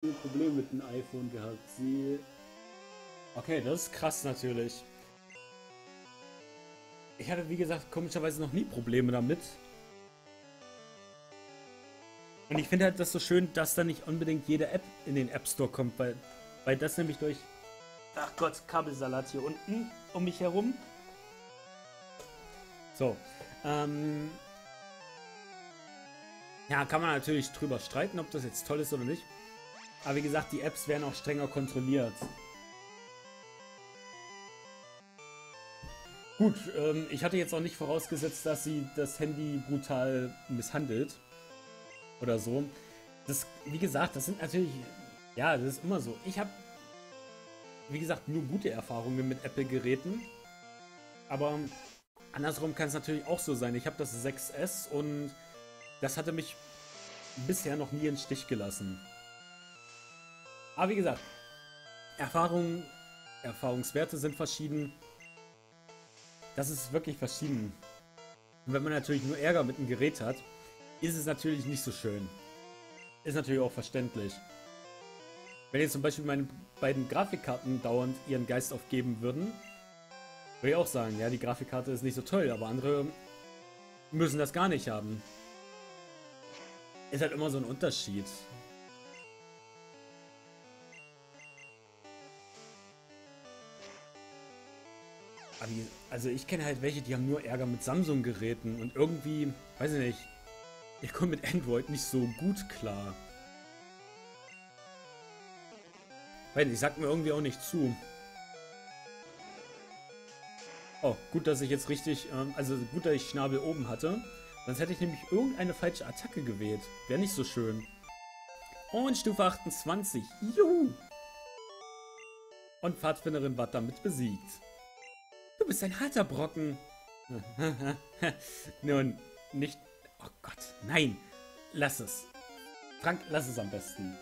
viele Probleme mit dem iPhone gehabt. Sie okay, das ist krass natürlich. Ich hatte, wie gesagt, komischerweise noch nie Probleme damit. Und ich finde halt das so schön, dass da nicht unbedingt jede App in den App Store kommt, weil das nämlich durch... Ach Gott, Kabelsalat hier unten um mich herum. So. Ja, kann man natürlich drüber streiten, ob das jetzt toll ist oder nicht. Aber wie gesagt, die Apps werden auch strenger kontrolliert. Gut, ich hatte jetzt auch nicht vorausgesetzt, dass sie das Handy brutal misshandelt. Oder so. Das, wie gesagt, das sind natürlich... Ja, das ist immer so. Ich habe, wie gesagt, nur gute Erfahrungen mit Apple-Geräten. Aber andersrum kann es natürlich auch so sein. Ich habe das 6S und das hatte mich bisher noch nie im Stich gelassen. Aber wie gesagt, Erfahrungswerte sind verschieden. Das ist wirklich verschieden. Und wenn man natürlich nur Ärger mit dem Gerät hat, ist es natürlich nicht so schön. Ist natürlich auch verständlich. Wenn jetzt zum Beispiel meine beiden Grafikkarten dauernd ihren Geist aufgeben würden, würde ich auch sagen, ja, die Grafikkarte ist nicht so toll, aber andere müssen das gar nicht haben. Ist halt immer so ein Unterschied. Aber also ich kenne halt welche, die haben nur Ärger mit Samsung-Geräten und irgendwie, weiß ich nicht, ich komme mit Android nicht so gut klar. Weil ich sag mir irgendwie auch nicht zu. Oh, gut, dass ich jetzt richtig, also gut, dass ich Schnabel oben hatte. Sonst hätte ich nämlich irgendeine falsche Attacke gewählt. Wäre nicht so schön. Und Stufe 28. Juhu! Und Pfadfinderin war damit besiegt. Du bist ein harter Brocken. Nun, nicht... Oh Gott, nein! Lass es! Frank, lass es am besten.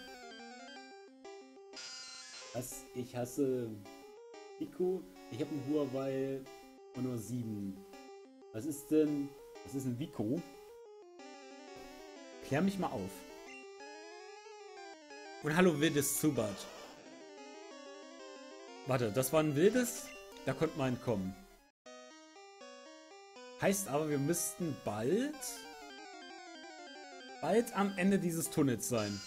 Was? Ich hasse... Pico? Ich habe ein Huawei Honor 7. Was ist denn... Das ist ein Vico. Klär mich mal auf. Und hallo wildes Zubat. Warte, das war ein wildes? Da konnte man entkommen. Heißt aber, wir müssten bald am Ende dieses Tunnels sein.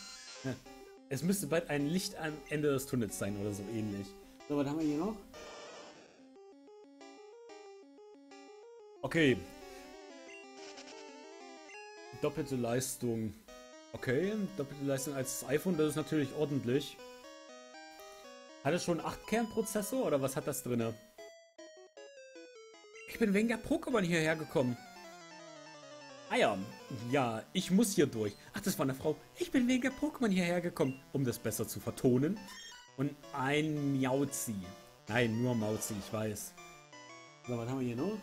Es müsste bald ein Licht am Ende des Tunnels sein oder so ähnlich. So, was haben wir hier noch? Okay. Doppelte Leistung. Okay, doppelte Leistung als das iPhone, das ist natürlich ordentlich. Hat es schon einen 8-Kern-Prozessor oder was hat das drinne? Ich bin wegen der Pokémon hierher gekommen. Ah ja, ja, ich muss hier durch. Ach, das war eine Frau. Ich bin wegen der Pokémon hierher gekommen, um das besser zu vertonen. Und ein Miauzi. Nein, nur Mauzi, ich weiß. So, was haben wir hier noch?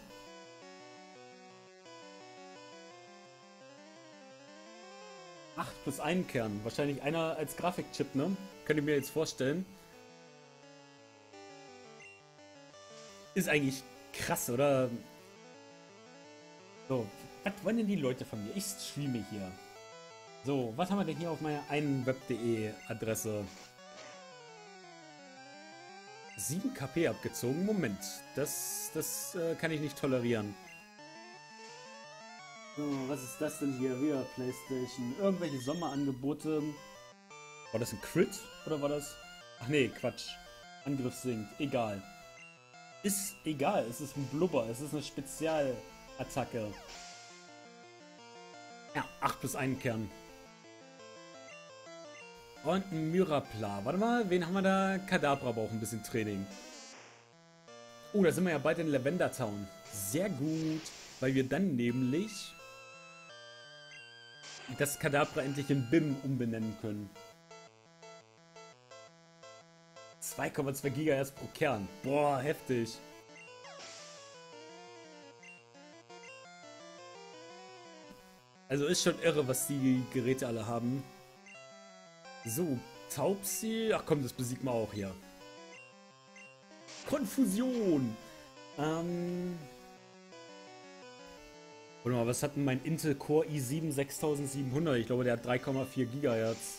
Ach, plus einen Kern. Wahrscheinlich einer als Grafikchip, ne? Könnt ihr mir jetzt vorstellen. Ist eigentlich krass, oder? So, was wollen denn die Leute von mir? Ich streame hier. So, was haben wir denn hier auf meiner einen web.de Adresse? 7 KP abgezogen. Moment, das kann ich nicht tolerieren. Oh, was ist das denn hier? Wieder PlayStation. Irgendwelche Sommerangebote. War das ein Crit? Oder war das... Ach nee, Quatsch. Angriff sinkt. Egal. Ist egal. Es ist ein Blubber. Es ist eine Spezialattacke. Ja, 8 plus 1 Kern. Und ein Myrapla. Warte mal, wen haben wir da? Kadabra braucht ein bisschen Training. Oh, da sind wir ja bald in Lavender Town. Sehr gut. Weil wir dann nämlich... das Kadabra endlich in BIM umbenennen können. 2,2 GHz pro Kern. Boah, heftig. Also ist schon irre, was die Geräte alle haben. So, Taubsi. Ach komm, das besiegt man auch hier. Konfusion. Warte mal, was hat denn mein Intel Core i7 6700? Ich glaube, der hat 3,4 GHz.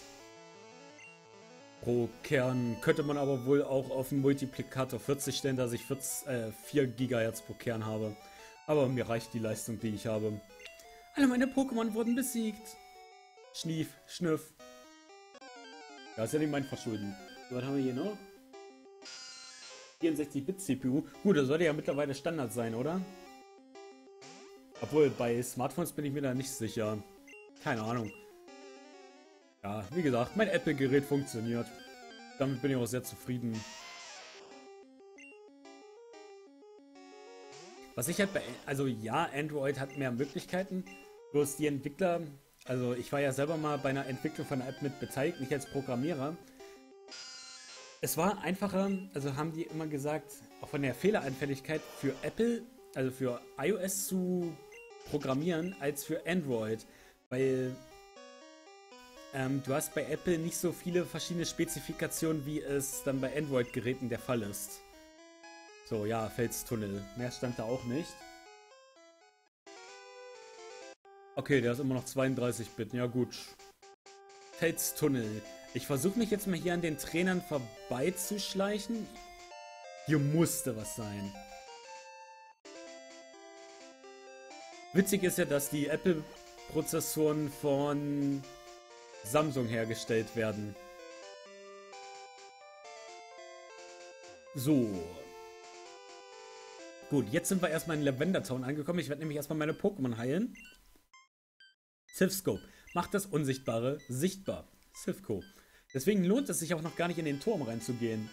pro Kern. Könnte man aber wohl auch auf einen Multiplikator 40 stellen, dass ich 4 GHz pro Kern habe. Aber mir reicht die Leistung, die ich habe. Alle meine Pokémon wurden besiegt. Schnief, Schnüff. Ja, ist ja nicht mein Verschulden. Was haben wir hier noch? 64-Bit-CPU. Gut, das sollte ja mittlerweile Standard sein, oder? Obwohl, bei Smartphones bin ich mir da nicht sicher. Keine Ahnung. Ja, wie gesagt, mein Apple-Gerät funktioniert. Damit bin ich auch sehr zufrieden. Was ich halt bei... Also ja, Android hat mehr Möglichkeiten. Bloß die Entwickler... Also ich war ja selber mal bei einer Entwicklung von einer App mit beteiligt, nicht als Programmierer. Es war einfacher, also haben die immer gesagt, auch von der Fehleranfälligkeit für Apple, also für iOS zu programmieren, als für Android. Weil du hast bei Apple nicht so viele verschiedene Spezifikationen, wie es dann bei Android-Geräten der Fall ist. So, ja, Felstunnel. Mehr stand da auch nicht. Okay, der ist immer noch 32-Bit. Ja gut. Felstunnel. Ich versuche mich jetzt mal hier an den Trainern vorbeizuschleichen. Hier musste was sein. Witzig ist ja, dass die Apple-Prozessoren von Samsung hergestellt werden. So. Gut, jetzt sind wir erstmal in Lavender Town angekommen. Ich werde nämlich erstmal meine Pokémon heilen. Silphscope. Macht das Unsichtbare sichtbar. Silphco. Deswegen lohnt es sich auch noch gar nicht in den Turm reinzugehen.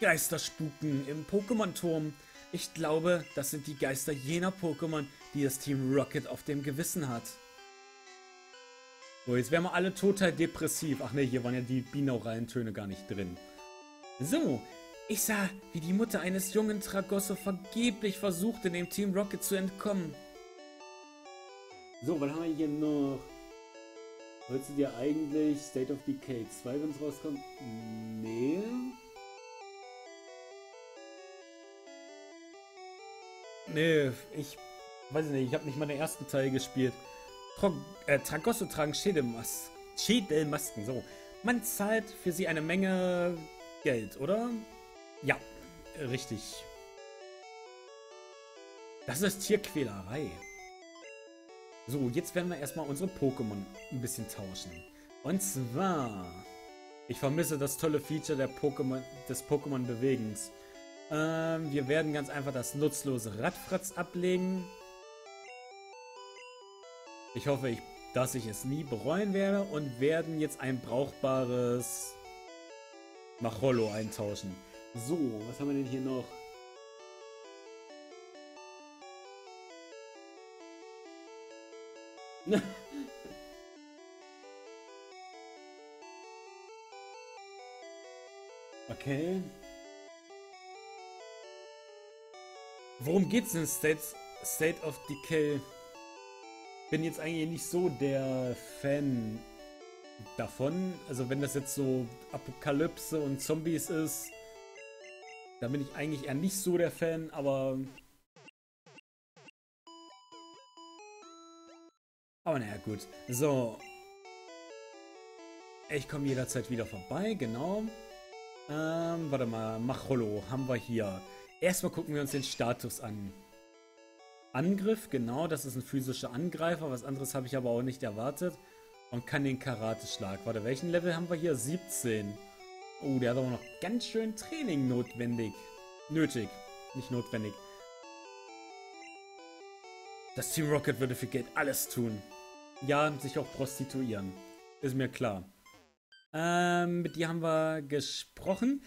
Geister spuken im Pokémon-Turm. Ich glaube, das sind die Geister jener Pokémon, die das Team Rocket auf dem Gewissen hat. So, jetzt wären wir alle total depressiv. Ach ne, hier waren ja die binauralen Töne gar nicht drin. So, ich sah, wie die Mutter eines jungen Tragosso vergeblich versuchte, dem Team Rocket zu entkommen. So, was haben wir hier noch? Wolltest du dir eigentlich State of Decay 2, wenn es rauskommt? Nee. Nee, ich weiß nicht, ich habe nicht mal den ersten Teil gespielt. Tragosso tragen Schädelmasken, so. Man zahlt für sie eine Menge Geld, oder? Ja, richtig. Das ist Tierquälerei. So, jetzt werden wir erstmal unsere Pokémon ein bisschen tauschen. Und zwar... Ich vermisse das tolle Feature der Pokémon-Bewegens. Wir werden ganz einfach das nutzlose Radfratz ablegen. Ich hoffe, dass ich es nie bereuen werde. Und werden jetzt ein brauchbares... Machollo eintauschen. So, was haben wir denn hier noch? Okay. Worum geht's denn in State of Decay? Bin jetzt eigentlich nicht so der Fan davon. Also wenn das jetzt so Apokalypse und Zombies ist, da bin ich eigentlich eher nicht so der Fan, aber... Aber naja, gut. So. Ich komme jederzeit wieder vorbei, genau. Warte mal. Machollo haben wir hier. Erstmal gucken wir uns den Status an. Angriff, genau. Das ist ein physischer Angreifer. Was anderes habe ich aber auch nicht erwartet. Und kann den Karateschlag. Warte, welchen Level haben wir hier? 17. Oh, der hat aber noch ganz schön Training nötig. Nicht notwendig. Das Team Rocket würde für Geld alles tun. Ja, sich auch prostituieren. Ist mir klar. Mit dir haben wir gesprochen.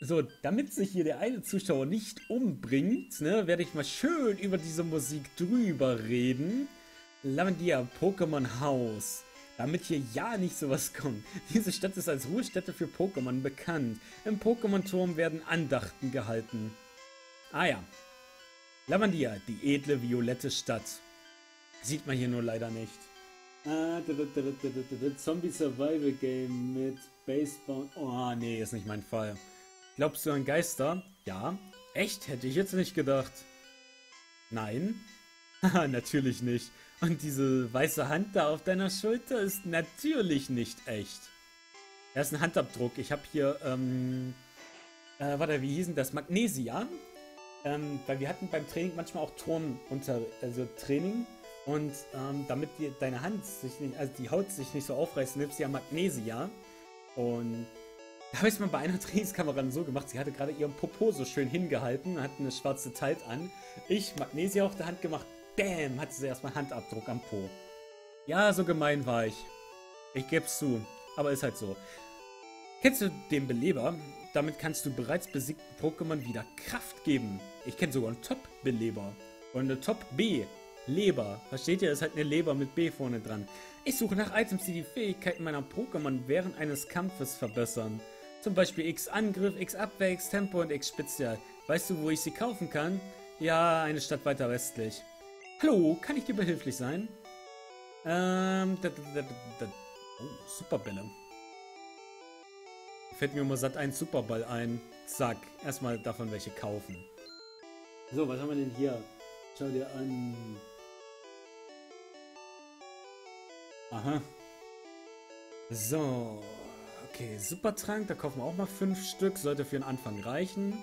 So, damit sich hier der eine Zuschauer nicht umbringt, ne, werde ich mal schön über diese Musik drüber reden. Lavandia, Pokémon Haus. Damit hier ja nicht sowas kommt. Diese Stadt ist als Ruhestätte für Pokémon bekannt. Im Pokémon-Turm werden Andachten gehalten. Ah ja. Lavandia, die edle violette Stadt. Sieht man hier nur leider nicht. Zombie Survival Game mit Baseball. Oh, nee, ist nicht mein Fall. Glaubst du an Geister? Ja. Echt? Hätte ich jetzt nicht gedacht. Nein? Haha, natürlich nicht. Und diese weiße Hand da auf deiner Schulter ist natürlich nicht echt. Er ist ein Handabdruck. Ich habe hier, warte, wie hieß denn das? Magnesia. Weil wir hatten beim Training manchmal auch Turntraining. Und damit deine Hand sich nicht, also die Haut sich nicht so aufreißt, nimmst du ja Magnesia. Und da habe ich es mal bei einer Trainingskameradin so gemacht, sie hatte gerade ihren Popo so schön hingehalten, hat eine schwarze Talt an. Ich, Magnesia auf der Hand gemacht, bäm, hatte sie erstmal Handabdruck am Po. Ja, so gemein war ich. Ich geb's zu, aber ist halt so. Kennst du den Beleber? Damit kannst du bereits besiegten Pokémon wieder Kraft geben. Ich kenne sogar einen Top-Beleber und eine Top-B-Leber. Versteht ihr? Das ist halt eine Leber mit B vorne dran. Ich suche nach Items, die die Fähigkeiten meiner Pokémon während eines Kampfes verbessern. Zum Beispiel X-Angriff, X-Abwehr, X-Tempo und X-Spezial. Weißt du, wo ich sie kaufen kann? Ja, eine Stadt weiter westlich. Hallo, kann ich dir behilflich sein? Oh, Superbälle. Fällt mir immer satt ein Superball ein. Zack, erstmal davon welche kaufen. So, was haben wir denn hier? Schau dir an. Aha. So. Okay, Supertrank, da kaufen wir auch mal 5 Stück. Sollte für den Anfang reichen.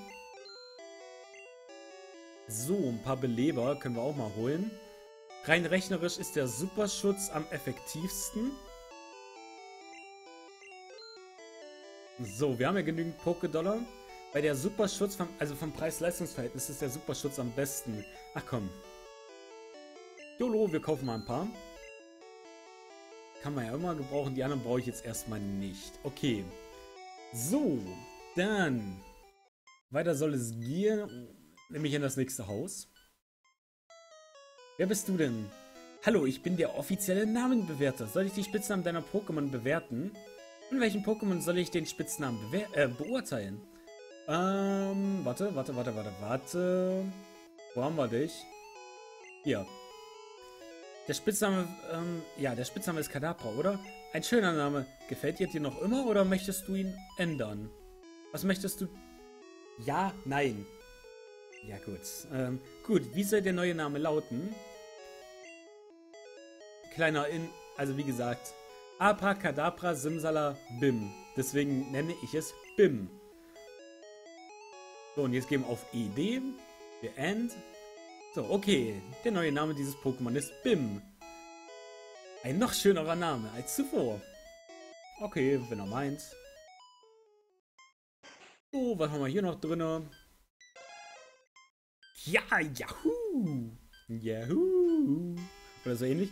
So, ein paar Beleber können wir auch mal holen. Rein rechnerisch ist der Superschutz am effektivsten. So, wir haben ja genügend Poké-Dollar. Bei der Superschutz, also vom Preis-Leistungs-Verhältnis ist der Superschutz am besten. Ach komm. YOLO, wir kaufen mal ein paar. Kann man ja immer gebrauchen, die anderen brauche ich jetzt erstmal nicht. Okay. So, dann. Weiter soll es gehen. Nämlich in das nächste Haus. Wer bist du denn? Hallo, ich bin der offizielle Namenbewerter. Soll ich die Spitznamen deiner Pokémon bewerten? Und welchen Pokémon soll ich den Spitznamen beurteilen? Warte. Wo haben wir dich? Hier. Der Spitzname, der Spitzname ist Kadabra, oder? Ein schöner Name. Gefällt dir noch immer oder möchtest du ihn ändern? Was möchtest du? Ja, nein. Ja, gut. Gut, wie soll der neue Name lauten? Also wie gesagt, Abracadabra Simsala Bim. Deswegen nenne ich es Bim. So, und jetzt gehen wir auf ED. The End. So, okay. Der neue Name dieses Pokémon ist Bim. Ein noch schönerer Name als zuvor. Okay, wenn er meint. So, was haben wir hier noch drin? Ja, Yahoo! Yahoo! Oder so ähnlich.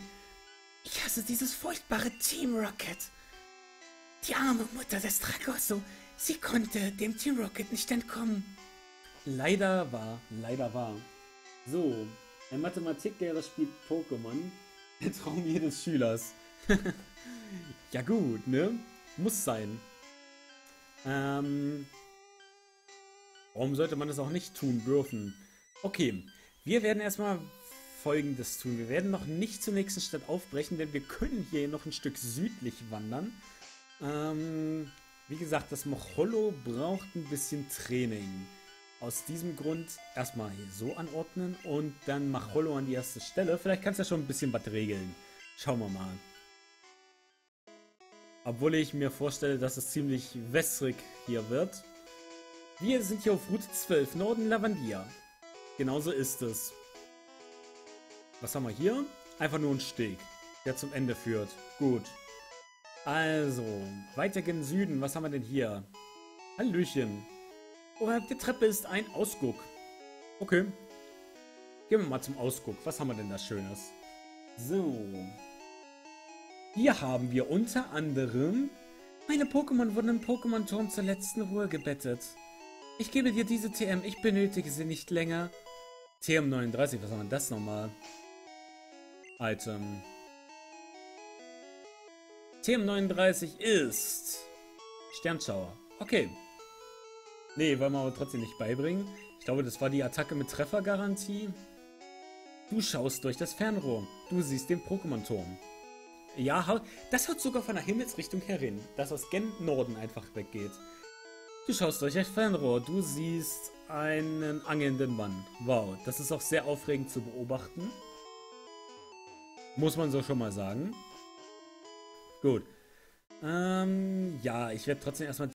Ich hasse dieses furchtbare Team Rocket. Die arme Mutter des Tragosso. Sie konnte dem Team Rocket nicht entkommen. Leider war. So, ein Mathematiklehrer spielt Pokémon. Der Traum jedes Schülers. Ja gut, ne? Muss sein. Warum sollte man das auch nicht tun dürfen? Okay, wir werden erstmal Folgendes tun. Wir werden noch nicht zur nächsten Stadt aufbrechen, denn wir können hier noch ein Stück südlich wandern. Wie gesagt, das Mochollo braucht ein bisschen Training. Aus diesem Grund erstmal hier so anordnen und dann Mochollo an die erste Stelle. Vielleicht kannst du ja schon ein bisschen was regeln. Schauen wir mal. Obwohl ich mir vorstelle, dass es ziemlich wässrig hier wird. Wir sind hier auf Route 12, Norden Lavandia. Genauso ist es. Was haben wir hier? Einfach nur ein Steg, der zum Ende führt. Gut. Also, weiter gen Süden. Was haben wir denn hier? Hallöchen. Oberhalb der Treppe ist ein Ausguck. Okay. Gehen wir mal zum Ausguck. Was haben wir denn da Schönes? So. Hier haben wir unter anderem... Meine Pokémon wurden im Pokémon-Turm zur letzten Ruhe gebettet. Ich gebe dir diese TM. Ich benötige sie nicht länger. TM39, was haben wir das nochmal? Item. TM39 ist... Sternschauer. Okay. Nee, wollen wir aber trotzdem nicht beibringen. Ich glaube, das war die Attacke mit Treffergarantie. Du schaust durch das Fernrohr. Du siehst den Pokémon-Turm. Ja, das haut sogar von der Himmelsrichtung herin. Das aus gen Norden einfach weggeht. Du schaust durch ein Fernrohr. Du siehst einen angelnden Mann. Wow, das ist auch sehr aufregend zu beobachten. Muss man so schon mal sagen. Gut. Ja, ich werde trotzdem erstmal